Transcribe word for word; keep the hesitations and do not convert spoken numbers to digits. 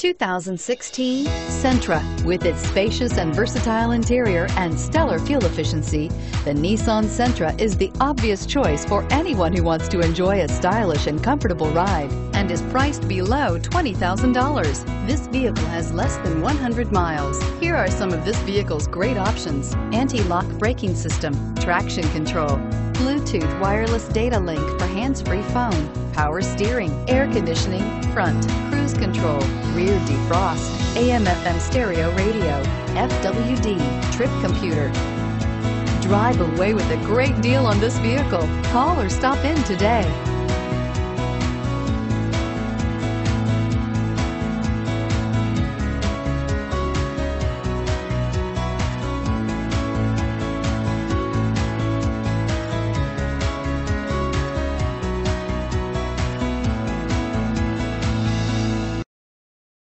two thousand sixteen Sentra. With its spacious and versatile interior and stellar fuel efficiency, the Nissan Sentra is the obvious choice for anyone who wants to enjoy a stylish and comfortable ride, and is priced below twenty thousand dollars. This vehicle has less than one hundred miles. Here are some of this vehicle's great options: anti-lock braking system, traction control, Bluetooth wireless data link for hands-free phone, power steering, air conditioning, front, cruise control, rear defrost, A M F M stereo radio, F W D, trip computer. Drive away with a great deal on this vehicle. Call or stop in today.